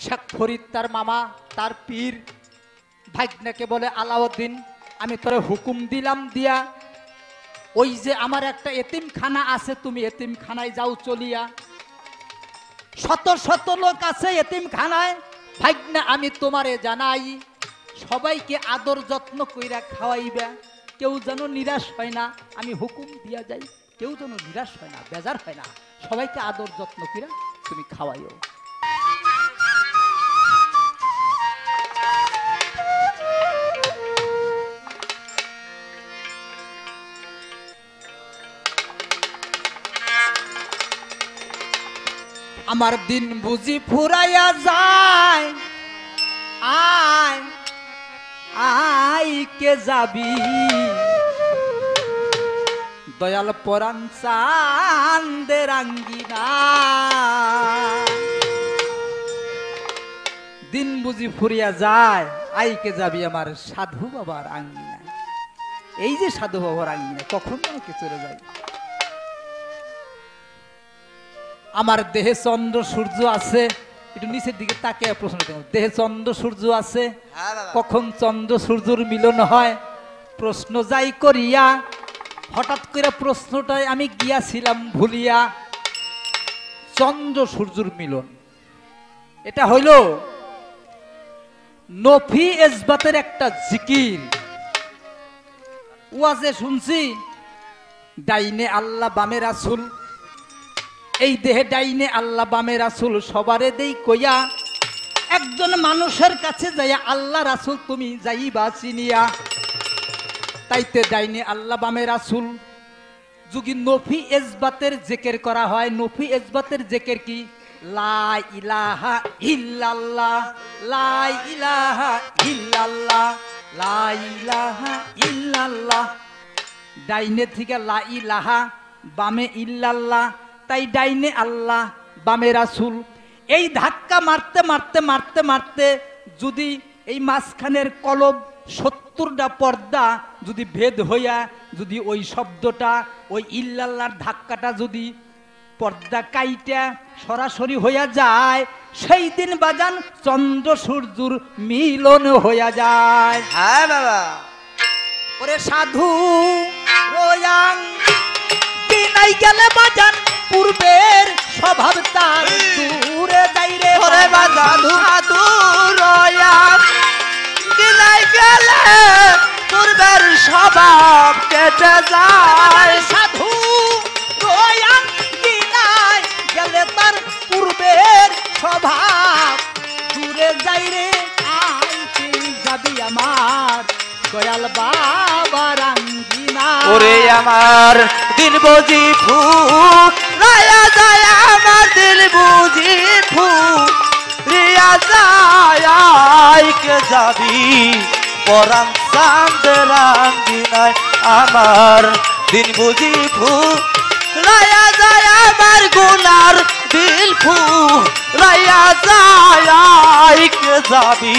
शेख फरिद तार मामा तार पीर भाग्ने के बोले आलाउद्दीन आमी तोरे हुकुम दिलाम दिया ओई जे आमार एकटा एतिमखाना आछे तुमी एतिमखानाय जाओ चलिया शत शत लोक आछे एतिमखानाय भाग्ने आमी तोमारे जानाई सबाइके आदर जत्न कइरा खावाइबा केउ जेन निराश हय ना आमी हुकुम दिया जाई केउ जेन निराश हय ना बेजार हय ना सबाइके आदर जत्न कइरा तुमी खावाइओ। आमार दिन बुझी फुराया जाए आय आय के जाबी दयाल परान चांदेर आंगिना दिन बुझी फुरिया जाए आय के जाबी आमार साधु बाबार आंगिना एई जे साधु बाबार आंगिना कखन के चले जाए आमार देहे चंद्र सूर्य आसे एकटु नीचेर दिके ताकिये प्रश्न करो देहे चंद्र सूर्य आसे कखन चंद्र सूर्यर मिलन हय प्रश्न जाई करिया हठात् करे प्रश्नटाय आमी गियाছিলাম भुलिया चंद्र सूर्यर मिलन एटा हইলো नफी এসবাতের একটা জিকির ওয়াজে শুনছি ডাইনে আল্লাহ বামে রাসূল এই দেহে ডাইনে আল্লাহ বামে রাসূল সবারে দেই কইয়া একজন মানুষের কাছে যায় আল্লাহ রাসূল তুমি যাইবা চিনিয়া তাইতে ডাইনে আল্লাহ বামে রাসূল যুগি নফি এজবাতের জিকির করা হয়। নফি এজবাতের জিকির কি লা ইলাহা ইল্লাল্লাহ লা ইলাহা ইল্লাল্লাহ লা ইলাহা ইল্লাল্লাহ ডাইনে থেকে লা ইলাহা বামে ইল্লাল্লাহ তাই ডাইনে আল্লাহ বামে রাসূল এই ধাক্কা মারতে মারতে মারতে মারতে যদি এই মাসখানের কলব ৭০টা পর্দা যদি ভেদ হইয়া যদি ওই শব্দটা ওই ইল্লাল্লাহর ধাক্কাটা যদি পর্দা কাইটা সরাসরি হইয়া যায় সেই দিন বাজান চন্দ্র সূর্যর মিলন হইয়া যায়। হ্যাঁ বাবা ওরে সাধু রোয়াং দিনাই গেলে বাজান पूर्वेर स्वभाव तार दूर जाइरे ओरे बाजाधु दूरया दिलाई गेले पूर्वेर स्वभाव केटे जाय साधु रोया दिलाई गेले तार पूर्वेर स्वभाव दूर जाइरे आई चिन जाबी आमार दयाल बाबा रंगिना ओरे आमार दिल बुझी फू রায়া যায় আমার দিল বুঝি ফু রিয়া যায় আইকে যাবি পরাণ চাঁদের আঙ্গিনায় আমার দিন বুঝি ফু রায়া যায় আমার গুনার দিল ফু রায়া যায় আইকে যাবি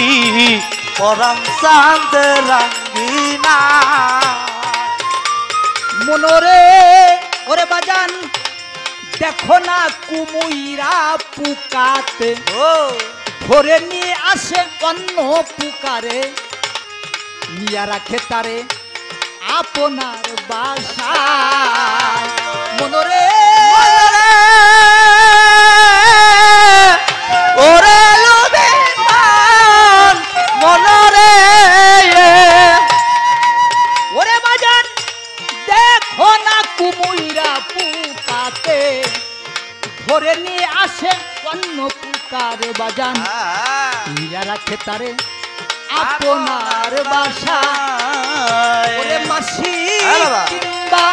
পরাণ চাঁদের আঙ্গিনায় মনরে ওরে বাজান देखो ना कुमुईरा पुकाते भोरे निये आसे अन्नो पुकारे निया राखे तारे आपनार बासाय मनोरे ओरे लोभे मान मनोरे ओरे बाजान देखो ना कुमुईरा पुकाते भोरे नी आशे कन्नो पुकारे बजान निया रखे तारे आपनार बासा ओरे मासी किंबा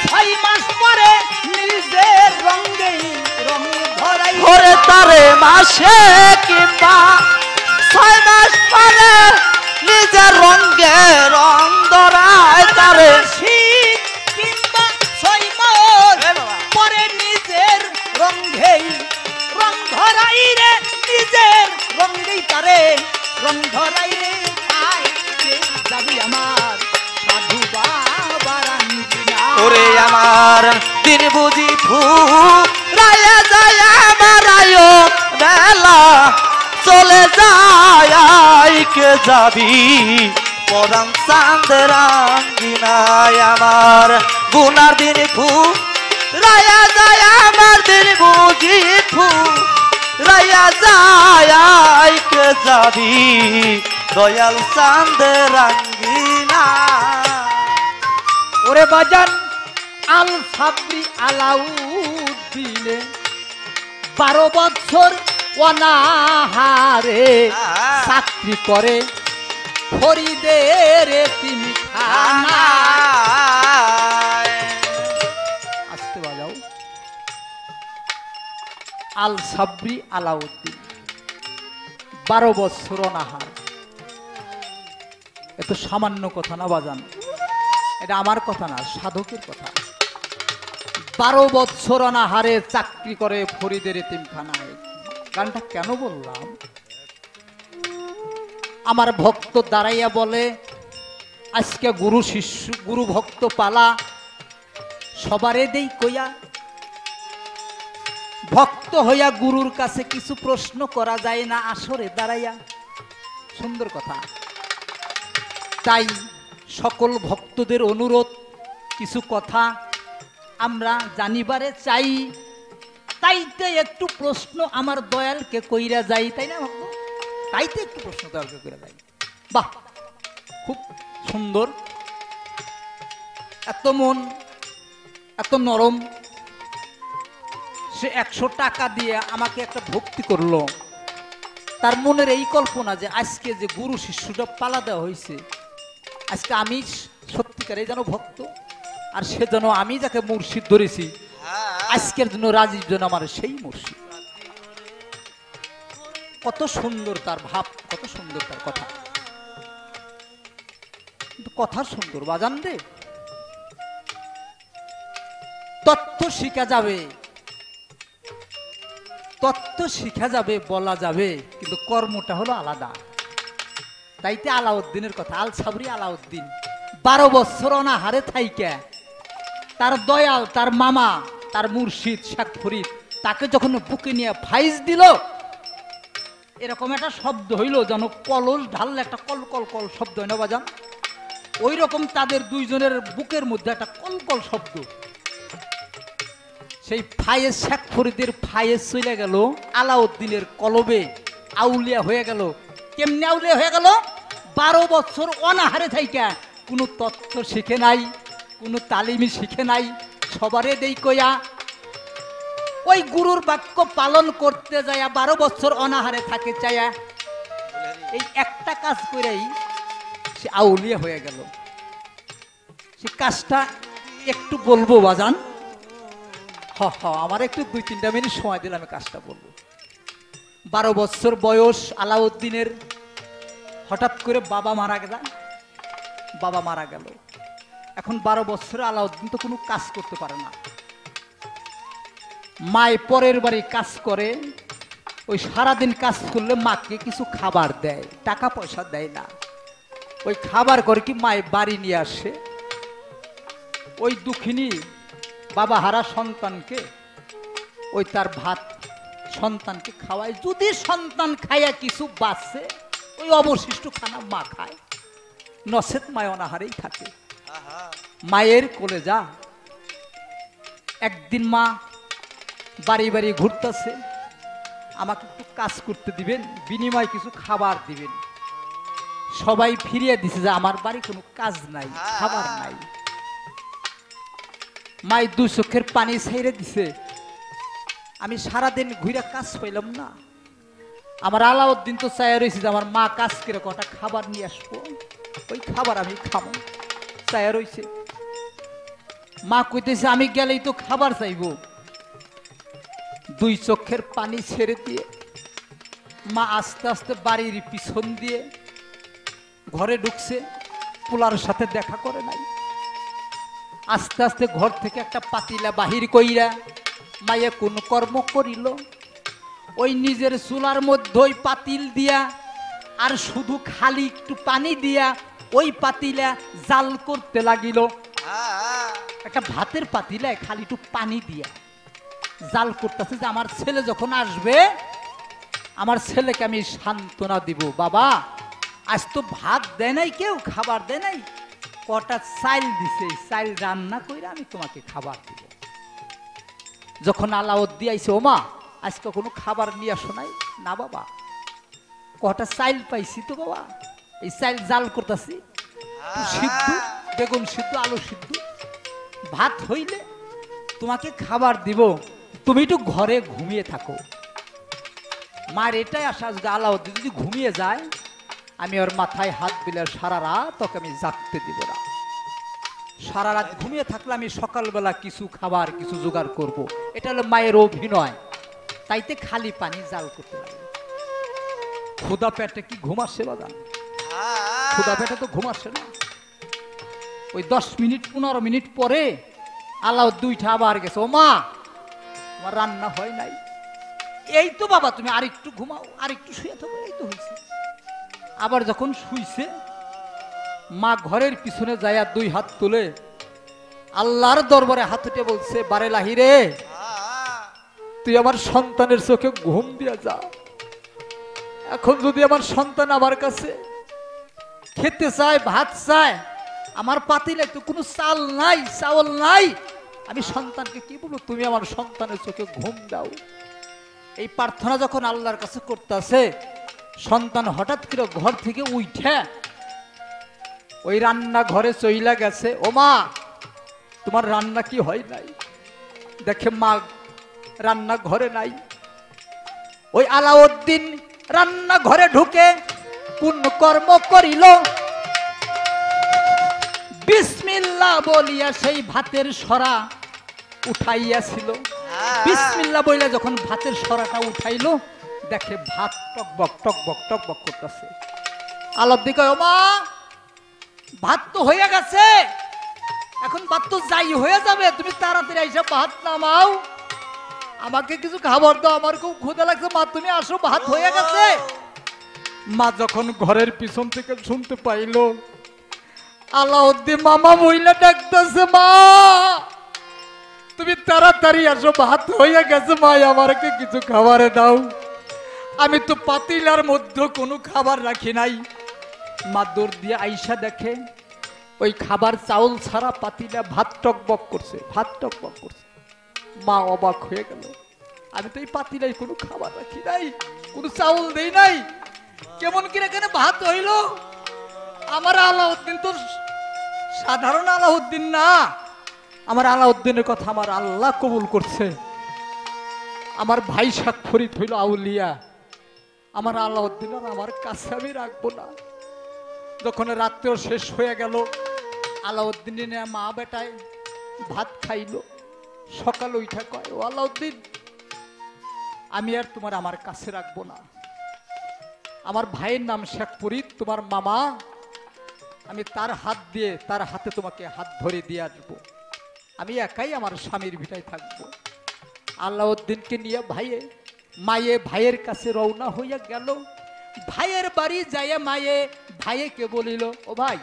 छय मास परे निजे रंगे रंग भराई भोरे तारे मासे किंबा छय मास परे निजे रंगे रंग धराई तारे दिन बुझी फू राया जाया मारायो बेला चले जाए के जाबी परान चांदरांगिनाय आमार गुनार दिन भू राया जाय आमार दिन बुझी भू राया जाय के जाबी दयाल चांदरांगिना ओरे बाजान आल साबरी आलाउद्दीने 12 बछर অনাহারে চাকরি করে ফরিদের তিনখানায় আস্তে বাজাও আল সাবরি আলাউদ্দিন 12 বছর অনাহার এত সামান্য কথা না বাজান এটা আমার কথা না সাধকের কথা 12 বছর অনাহারে চাকরি করে ফরিদের তিনখানায় गाना क्यों बोललाम भक्त दाड़ाइया आज के गुरु शिष्य गुरु भक्त पाला सबारे देई कया भक्त हया गुरुर कासे किछु प्रश्न करा जाए ना आसरे दाड़ाइया सुंदर कथा ताई सकल भक्तदेर अनुरोध किछु कथा आमरा जानिबारे चाई ताइते एक प्रश्न आमार दयाल के कईरा जाए ताई ना ताइते एक प्रश्न दयाल के कईरा जाए बाह खूब सुंदर एत मन एत नरम से 100 टाका दिए आमाके एक भक्ति करलो तार मनेर एई कल्पना जे आजके जे गुरु शिष्यटा पाला देওয়া হইছে आजके आमी सत्यिकारे जानो भक्त आर सेजন্য आमी যাকে মুর্শিদ ধরেছি আজকের জন্য রাজীব জন আমার সেই মুর্শিদ কত সুন্দর তার ভাব কত সুন্দর তার কথা কিন্তু কথা সুন্দর বাজান রে তত্ত্ব শিখা যাবে বলা যাবে কিন্তু কর্মটা হলো আলাদা তাইতে আলাউদ্দিনের কথা আল সাবরি আলাউদ্দিন 12 বছর অনাহারে থাইকা তার দয়াল তার মামা तार मुर्शिद शेख फरीद ताके जखन बुके निये भाइज दिल एरकम एक शब्द हईल जान कलस ढालले एक कल कल कल शब्द है ना बजान ओई रकम तादेर दुइजनेर बुकेर मध्य एक कल कल शब्द सेई भाइज शेख फरीदेर भाइज चले गेल आलाउद्दीनेर कलबे आउलिया हये गेल केमने आउलिया हये गेल 12 बछर अनाहारे थाइका कोनो तत्त्व शिखे नाई कोनो तालिमी शिखे नाई सबारे दे कया ओई गुरुर वाक्य पालन करते जाया 12 बछर अनाहारे थाके चाया एई एकटा काज करेई से आउलिया हये गेल से काजटा एकटू बोलबो बाजान हा हा आमार एकटू 2-3 मिनिट समय दिले आमी काजटा बोलबो 12 बछर बयस आलाउद्दीनेर हठात् करे बाबा मारा गेल एखन 12 बछर आलाउद्दीन तो कोनो काज करते पारे ना माय परेर बाड़ी काज करे ओई सारा दिन काज करले माके किछु खाबार देय टाका पैसा देय ना ओई खाबार करे कि माय बाड़ी निये आसे ओई दुखिनी बाबा हारा सन्तानके ओई तार भात सन्तानके खावाय यदि सन्तान खाया किछु बाचे ओई अवशिष्ट खाना मा खाय नसेत माय अनाहारेई थाके मायर कलेजा एक दिन मा बाड़ी बाड़ी घुरता से आमाके एकटु काज करते दिबेन बिनिमये किछु खाबार दिबेन सबाई फिरिया दिसे जे आमार बाड़ी कोनो काज नाई खाबार नाई माई दुई चोखेर पानी छाइरे दिसे आमी सारा दिन घुरा काज पाइलाम ना आमार आलाउद्दीन तो चाया रइছে যে आमार मा काज करे কটা খাবার নিয়ে আসবো ওই খাবার আমি খাবো चाय रही मा कईते गेले तो खबर चाहब दुई चोखेर पानी छेड़े दिए मा आस्ते आस्ते बाड़ीर पिछन दिए घरे ढुकसे पोलार साथे देखा करे नाई आस्ते आस्ते घर थेके एकटा पातिला बाहिर कईरा माये कोन कर्म करिल ओई निजेर चुलार मध्येई पातिल दिया आर शुधु खाली एकटु पानी दिया ওই পাতিলা জাল করতে লাগিল একটা ভাতের পাতিলায় খালি একটু পানি দিয়া জাল করতেছে যে আমার ছেলে যখন আসবে आमार छेले के आमी शांतना दिब बाबा आज तो भात दे नाई क्यों खाबार दे नाई कटा चाइल दिसे चाइल रान्ना कइरा आमी तोमाके खाबार दिब जखन आलाउद्दी आइसे ओमा आजके कोनो खाबार निये आसो नाई ना बाबा कटा चाइल पाइछि तो बाबा ए चाइल जाल करताछि सिद्ध बेगुन सिद्ध आलू सिद्ध भात हইলে तोमाके खाबार दिब तुम एक घरे घुमिए थको मार एटाई आशा जो आलाउद्दीन जो घुमिए जाए आमी और माथाय हाथ बिले सारा रात ओके आमी जागते दिब ना सारा रात घुमिए थाकले आमी सकाल बेला किछु खाबार किछु जोगाड़ करब एटा हलो मायेर अभिनय ताइते खाली पानी जाल करते लागलो खुदा पेटे की घुम आसे बादा खुदा पेटे तो घुम आसे ना ओई 10 मिनिट 15 मिनिट परे आलाउद्दीन आबार गेछे ओ मा তোমার রান্না হয় নাই এই তো বাবা তুমি আরেকটু ঘুমাও আরেকটু শুয়ে থাকো এই তো হইছে আবার যখন শুইছে মা ঘরের পিছনে যায়া দুই হাত তুলে আল্লাহর দরবারে হাত উঠে বলছে বারে লাহি রে তুই আমার সন্তানের চোখে ঘুম দিয়া যা এখন যদি আমার সন্তান আমার কাছে খেতে চায় ভাত চায় আমার পাতিলে তো কোনো চাল নাই চাউল নাই আমি সন্তানকে কি বলবো তুমি আমার সন্তানের চোখে ঘুম দাও এই প্রার্থনা যখন আল্লাহর কাছে করতেছে সন্তান হঠাৎ করে ঘর থেকে উঠে ওই রান্না ঘরে চইলা গেছে ও মা তোমার রান্না কি হয় নাই দেখে মা রান্না ঘরে নাই ওই আলাউদ্দিন রান্না ঘরে ঢুকে কোন কর্ম করিল বিসমিল্লাহ বলিয়া সেই ভাতের সরা উঠাইয়াছিল বিসমিল্লাহ বলিয়া যখন ভাতের সরাটা উঠাইলো দেখে ভাত টকবক টকবক টকবক করতেছে আলাউদ্দিন কয় ওমা ভাত তো হয়ে গেছে এখন ভাত তো যাই হয়ে যাবে তুমি তাড়াতাড়ি এসে ভাত নামাও আমাকে কিছু খাবার দাও আমার খুব ক্ষুধা লাগছে মা তুমি আসো ভাত হয়ে গেছে মা যখন ঘরের পিছন থেকে শুনতে পাইলো আলাউদ্দিন মামা মহিলা ডাকতেছে মা তুমি তাড়াতাড়ি আসো ভাত হয়ে গেছে মা আমাকে কিছু খাবার দাও আমি তো পাতিলার মধ্যে কোনো খাবার রাখি নাই মা দৌড় দিয়ে আইসা দেখে ওই খাবার চাউল ছাড়া পাতিলা ভাত টকবক করছে মা অবাক হয়ে গেল আমি তো এই পাতিলাই কোনো খাবার রাখি নাই কোনো চাউল দেই নাই কেমন কি এখানে ভাত হইল আমার আলাউদ্দিন তো সাধারণ আলাউদ্দিন না আমার আলাউদ্দিনের কথা আমার আল্লাহ কবুল করছে আমার ভাই সাক্ষরিত হইল আউলিয়া আমার আলাউদ্দিন আর আমার কাছে আমি রাখবো না যখন রাত্রে শেষ হয়ে গেল আলাউদ্দিন মা বেটায় ভাত খাইল সকাল উঠে কয় ও আলাউদ্দিন আমি আর তোমার আমার কাছে রাখবো না আমার ভাইয়ের নাম সাক্ষরিত তোমার মামা আমি তার হাত দিয়ে তার হাতে তোমাকে হাত ধরে দিয়ে আসবো আমি একাই আমার স্বামীর ভিটায় থাকবো আলাউদ্দিনকে নিয়ে ভাইয়ে মায়ে ভাইয়ের কাছে রওনা হইয়া গেল ভাইয়ের বাড়ি যাইয়া মায়ে ভাইয়েকে বলিল ও ভাই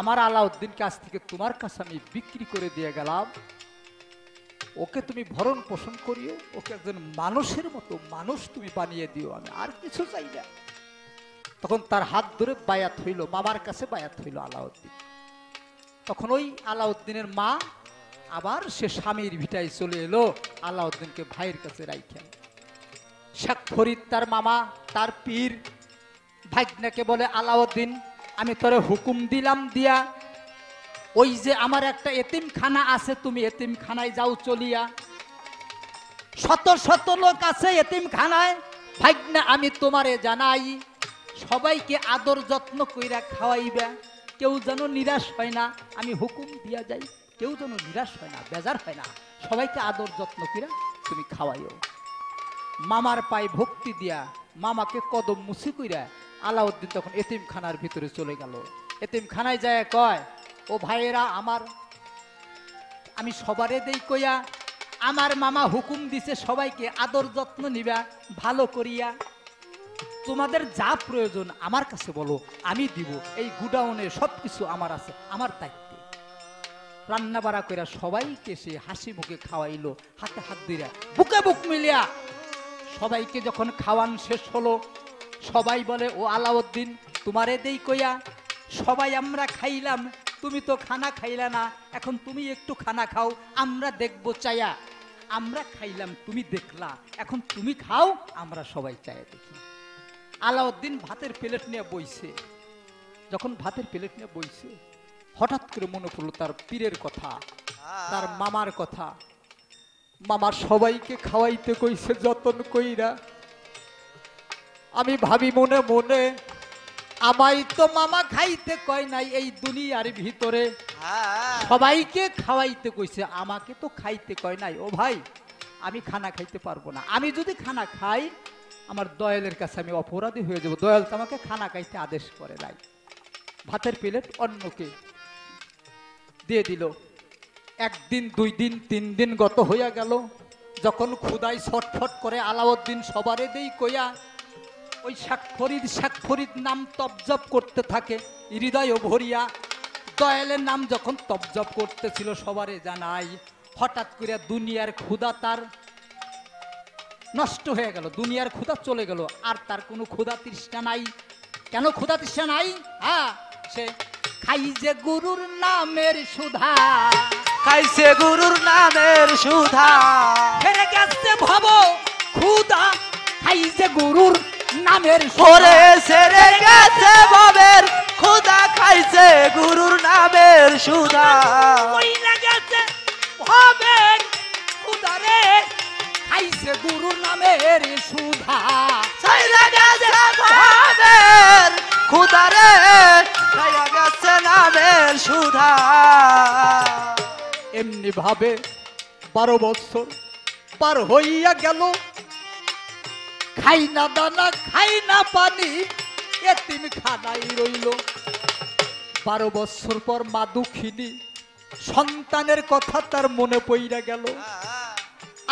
আমার আলাউদ্দিনকে আজ থেকে তোমার কাছে আমি বিক্রি করে দিয়ে গেলাম ওকে তুমি ভরণ পোষণ করিও ওকে একজন মানুষের মতো মানুষ তুমি বানিয়ে দিও আমি আর কিছু চাই না তখন তার হাত ধরে বায়াত হইল মামার কাছে বায়াত হইল আলাউদ্দিন তখন ওই আলাউদ্দিনের মা আবার সে স্বামীর ভিটায় চলে এলো আলাউদ্দিনকে ভাইয়ের কাছে রাইখা শেখ ফরিদ তার মামা তার পীর ভাগ্নাকে বলে আলাউদ্দিন আমি তোরে হুকুম দিলাম দিয়া ওই যে আমার একটা এতিমখানা আছে তুমি এতিমখানায় যাও চলিয়া শত শত লোক আছে এতিমখানায় ভাগ্না আমি তোমারে জানাই সবাইকে আদর যত্ন কইরা খাওয়াইবা কেউ যেন নিরাশ হয় না আমি হুকুম দিয়া যাই কেউ যেন নিরাশ হয় না বেজার হয় না সবাইকে আদর যত্ন কইরা তুমি খাওয়াইও মামার পায়ে ভক্তি দিয়া মামাকে কদম মুছি কইরা আলাউদ্দিন তখন এতিমখানার ভিতরে চলে গেল এতিমখানায় যায় কয় ও ভাইয়েরা আমার আমি সবারে দেই কইয়া আমার মামা হুকুম দিছে সবাইকে আদর যত্ন নিবা ভালো করিয়া তোমাদের যা প্রয়োজন আমার কাছে বলো আমি দিব এই গুডাউনে সবকিছু আমার আছে আমার দায়িত্ব রান্না বাড়া কইরা সবাইকে সে হাসি মুখে খাওয়াইলো হাতে হাত দিয়া বুকে বুক মিলিয়া सबाई के जखन खावान शेष हलो सबाई बोले ओ आलाउद्दीन तुम्हारे देई कोया सबाई आमरा खाइलाम तुमी तो खाना खाइला ना एखन तुमी एकटू खाना खाओ आमरा देखबो चाया आमरा खाइलाम तुमी देखला एखन तुमी खाओ आमरा सबाई चाया देखी। आलाउद्दीन भातेर प्लेट निये बइसे जखन भातेर प्लेट निये बइसे हठात् करे मने पड़लो तार पीरेर कथा तार मामार कथा। मामा सबाईके खावाइते कइसे जतन कइरा आमी भाबी मने मने आमाई तो मामा खाइते कय नाई एई दुनियार भितरे सबाईके खावाइते कइसे आमाके तो खाइते कय नाई। ओ भाई आमी खाना खाइते पारबो ना आमी जोदि खाना खाई आमार दयालेर काछे आमी अपराधी हये जाबो दयाल तो आमाके खाना खाइते आदेश करे नाई। भातेर प्लेट अन्नके दिये दिलो। एक दिन दुई दिन तीन दिन गत होया गेलो जखन खुदाई छटफट करे आलाउद्दीन सबारे देई कया ओई शाकफरीद नाम तपजप करते थाके हृदय भरिया दयालेर नाम जखन तपजप करतेछिलो सबारे जानाई हठात् करे दुनियार क्षुधा तार नष्ट होया गेलो दुनियार क्षुधा चले गेलो आर तार कोनो क्षुधा तृष्णा नाई। केन क्षुधा तृष्णा नाई? हाँ से खाई जे गुरुर नामेर सुधा कैसे गुरुर नामेर सुधा फेरे गेछे भाबो खुदा खाई जे गुरुर नामेर सुधा फेरे गेछे भाबेर खुदा खाई जे गुरुर नामेर सुधा কইরা গেছে ভাবের খুদা রে খাই যে গুরুর নামের সুধা কইরা গেছে ভাবের খুদা রে খাইয়া গেছে নামের সুধা। एमनी भावे बारो बछर पार होइया गेल खाई ना दाना खाई ना पानी एतिम खानाई रइल। बारो बछर पर मा दुखिनी सन्तानेर कथा तार मने पइरा गेल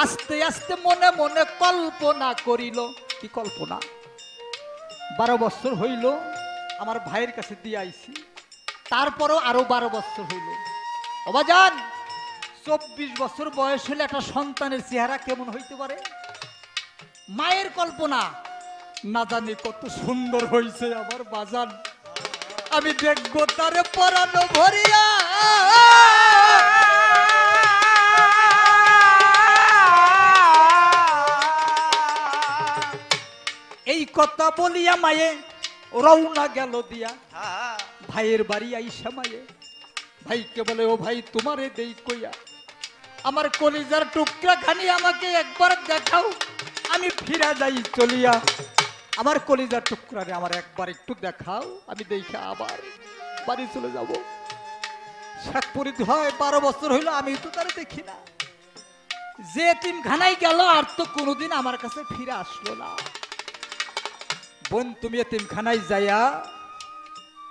आस्ते आस्ते मने मने कल्पना करिल। कि कल्पना? 12 बछर हइल आमार भाइयेर काछे दिये आइछि तारपरो आरो 12 बछर हइल अबाजान 24 বছর বয়স হলে একটা সন্তানের চেহারা কেমন হইতে পারে মায়ের কল্পনা না জানি কত সুন্দর হইছে আমার বাজান আমি দেখবো তারে পরানো ভরিয়া এই কথা বলিয়া মায়ে রওনা গেল দিয়া ভাইয়ের বাড়ি আইসা মায়ে ভাইকে বলে ও ভাই তোমারে দেই কইয়া আমার কলিজার টুকরা খানি আমাকে একবার দেখাও আমি ফিরা যাই চলিয়া আমার কলিজার টুকরা রে আমার একবার একটু দেখাও আমি দেখে আবার বাড়ি চলে যাব। শাকপুরি হয় 12 বছর হইল আমি তো তারে দেখি না যে তিন খানাই গেল আর তো কোনোদিন আমার কাছে ফিরে আসলো না। বোন তুমি তিন খানাই যায়া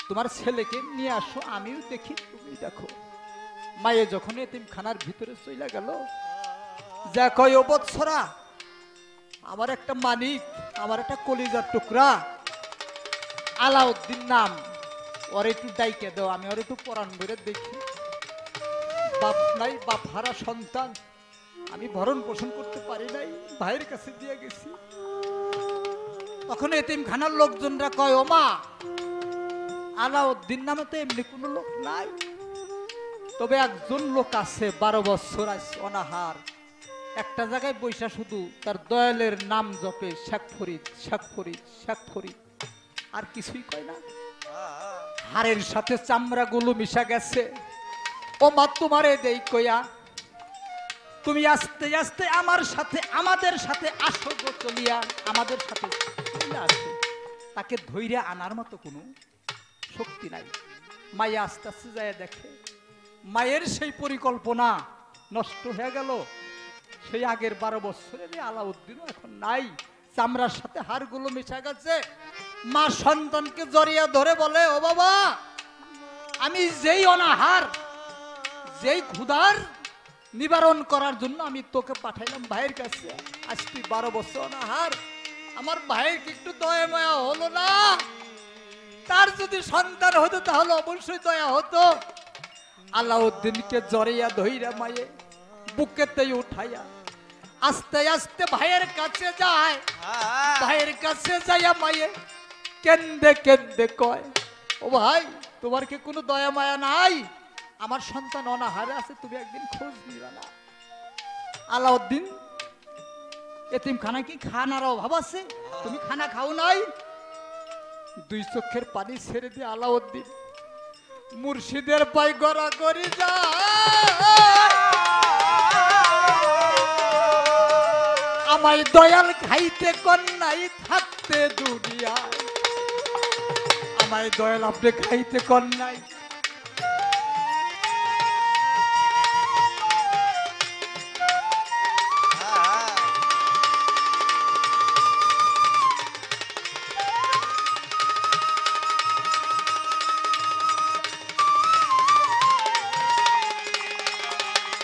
তোমার ছেলেকে নিয়ে আসো আমিও দেখি তুমি দেখো। माये जखन एतिमखानार भितरे चला गेल जा कय बत्सरा आमार एकटा मानिक आमार एकटा कलिजार टुकरा आलाउद्दीन नाम ओरे एकटु डाइके दाओ आमी ओरे एकटु परान भरे देखी। बाप नाई बाप हारा सन्तान आमी भरण पोषण करते पारि नाई भाइयेर काछे दिये गेছি। तखन एतिमखानार लोकजनरा कय ओ मा आलाउद्दीन नामे तो एमनि कोनो लोक नाई তবে একজন লোক আছে 12 বছর আজ অনাহার একটা জায়গায় বৈশা শুধু তার দয়ালের নাম জপে শাকফরিদ শাকফরিদ শাকফরিদ আর কিছুই কয় না হাড়ের সাথে চামড়া গুলো মিশা গেছে। ও মা তোমারে দেই কয়া তুমি আস্তে আস্তে আমার সাথে আমাদের সাথে আসো গো চলিয়া আমাদের সাথে আসো। তাকে ধইরা আনার মতো কোনো শক্তি নাই মায়া আস্তে আস্তে যায় দেখে মায়ের সেই পরিকল্পনা নষ্ট হয়ে গেল সেই আগের 12 বছরের আলাউদ্দিন এখন নাই চামড়ার সাথে হাড়গুলো মিশে গেছে। মা সন্তানকে জড়িয়ে ধরে বলে ও বাবা আমি যেই অনাহার যেই ক্ষুধার নিবারণ করার জন্য আমি তোকে পাঠাইলাম ভাইয়ের কাছে আজ তুই 12 বছর অনাহার আমার ভাইয়ের কি একটু দয়া মায়া হলো না? তার যদি সন্তান হতো তাহলে অবশ্যই দয়া হতো। আলাউদ্দিনকে জড়িয়া ধইরা মায়ে বুকেতেই উঠাইয়া अस्त अस्त भैर कसे जाए भैर कसे जाया माये केंदे केंदे कोय ओ भाई तुम्हार के कोनो दया माया नाई आमार सन्तान अनाहारे आछे तुमि एकदिन खोज निबा ना आलाउद्दीन एतिमखाना की खानार अभाव आछे तुमि खाना खाओ नाई दुई चोखेर पानी छेड़े दिये आलाउद्दीन मुर्शिदेर पाय गड़ागड़ी जाय दयाल खाइते कन्नाई थाकते दुनिया आमाय दयाल अपने खाइते कन्नाई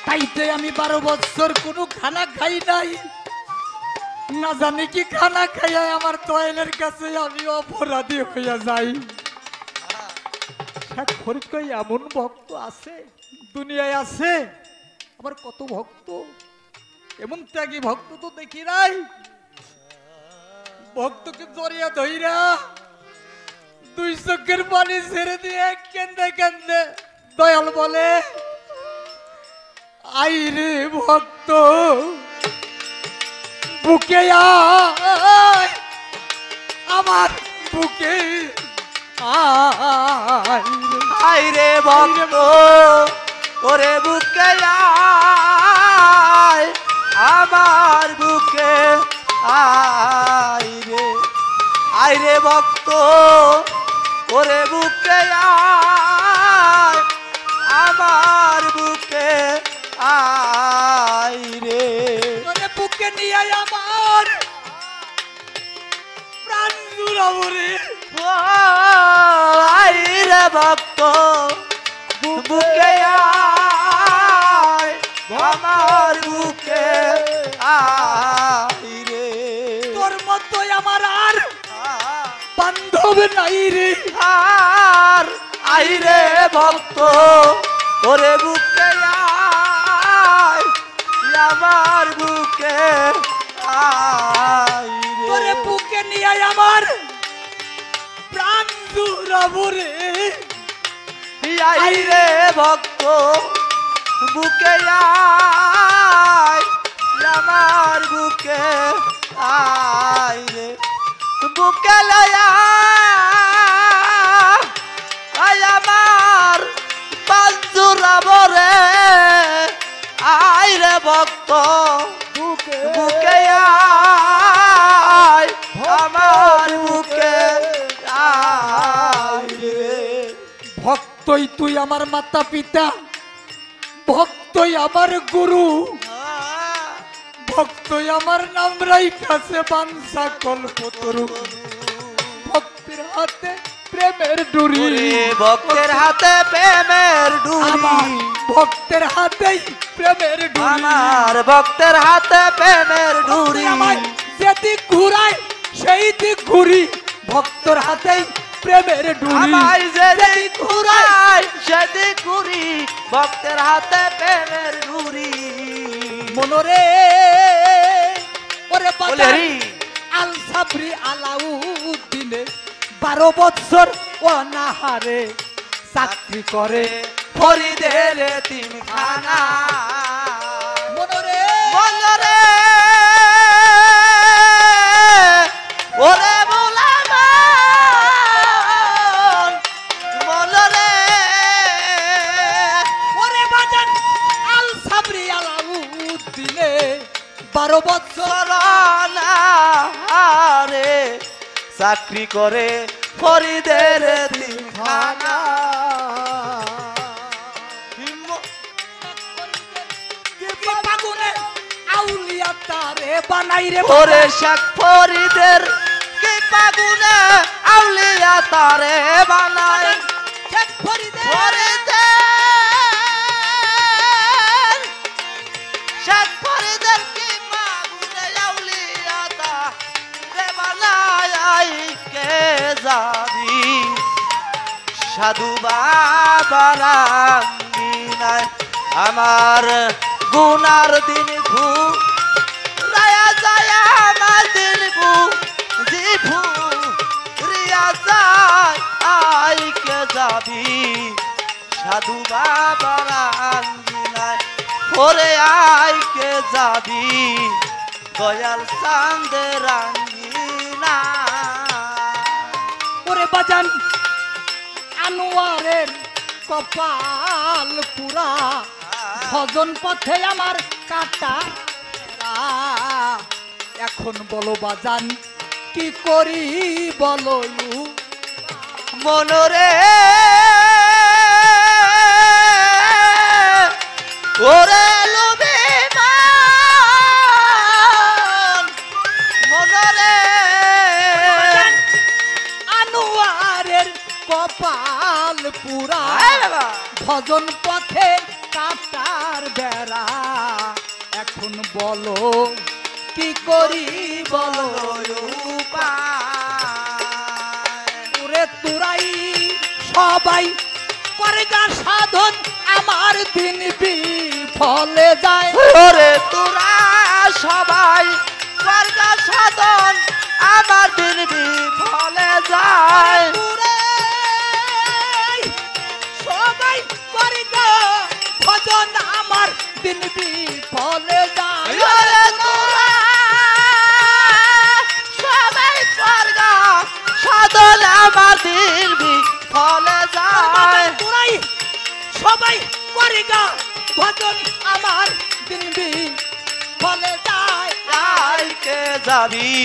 खाइते आमी 12 বছর कोनो खाना खाई नाई ना जानी की खाना खाया हमार तोयलेर कासे आमी अपराधी होया जाई शक खरीद कोई एमन भक्त आछे दुनियाय आछे आबार कत भक्त एमन त्यागी भक्त तो देखि नाई भक्त के जरिया धइरा दुई चोखेर पानी छेड़े दिए केंदे केंदे दयाल बोले आई रे भक्त बुके आय आमार बुके आय आय रे भक्त ओरे बुके आय आमार बुके आय रे भक्त ओरे बुके आय आमार बुके आय रे के निया यामार प्राण दुरावरे आई रे भक्त बुके आए हमार बुके आई रे तोर मतो यामार बंधव नहीं रे हार आई रे भक्त तोरे बुके आए यामार बुके आई रे तोरे बुके निया यामार प्राण दुरावरे आई रे भक्त बुके आई यामार बुके आई रे बुके लया यामार प्राण दुरावरे आई रे भक्त बुके आय हमार बुके आय रे भक्तई तुई आमार माता पिता भक्तई आमार गुरु भक्तई आमार नाम राइखाछे बांसा कल्पतरु भक्तेर हाथे प्रेमेर डुरी भक्तेर हाथे प्रेमेर डुरी भक्तेर हाथे प्रेमेर डुरी आमार भक्तेर हाथे प्रेमेर डुरी जेती घुराई सेई दिक घुरी भक्तर हाथे प्रेमेर डुरी आमार जेती घुराई सेई दिक घुरी भक्तेर हाथे प्रेमेर डुरी मनोरे ओरे बाजारी आल साबरी आलाउद्दीने 12 বছর অনাহারে চাকরি করে फरीदेर एतिमखाना मनोरे मनोरे ओरे बोलामन मनोरे ओरे बाजान आल साबरी आलाउद्दीने 12 বছর অनाহারে চাকরি করে ফরিদের এতিমখানা बनाई रे ओरे शक फरीदेर के पागुने औलिया तारे बनाई शक फरीदेर के पागुने औलिया तारे बनाई के जाबी साधु बाबारा मीना हमार गुनार दिन भू साधु बाबा होरे आई के जाबी दयाल चांदे रंगीना ओरे बजान अनुवारेर कपाल पूरा भजन पथे आमार काटा एखन बोलो बजान की करी बोलो मनोरे ओरे लुबी मान मनोरे अनुवारेर कपाल पूरा भजन पथे काटार बेरा एखन बोलो की करी बोलो तुराई सबाई करे जा साधन आमार दिन भी फले जाए ओरे तुरा सबाई करे जा साधन आमार दिन भी फले जाए तुराई सबाई करे जा भजन आमार दिन भी फले जाए ओरे तुरा सबाई करे जा साधन आमार दिन भी फले जाए तुराई सबाई करेगा भजन आमार दिन भी फले जाए आई के जाबी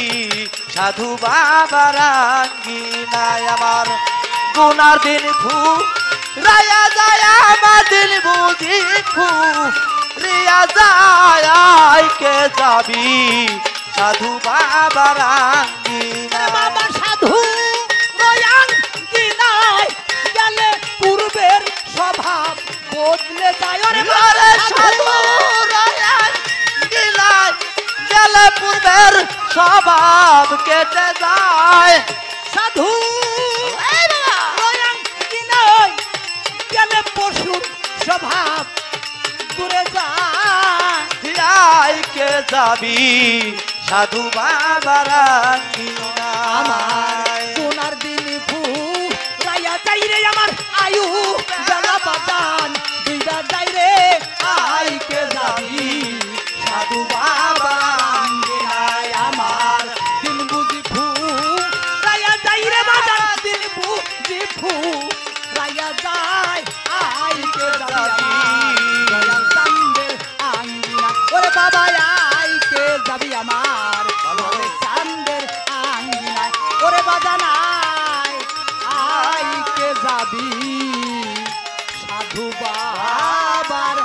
साधु बाबा रंगीना आमार गुनार दिन फुराया जाए आमार दिन बुझी फुरिया जाए आई के जाबी साधु बाबा रंगीना बाबा साधु बदले जाए पूर्वर स्वभाव केटे जाए साधु गले पशुर स्वभाव दूरे जाए के जाबी साधु बाबा रंगीना दिन फुराया जाई रे आमार आयु जला बदान साधु बाबार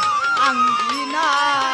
अंगीना।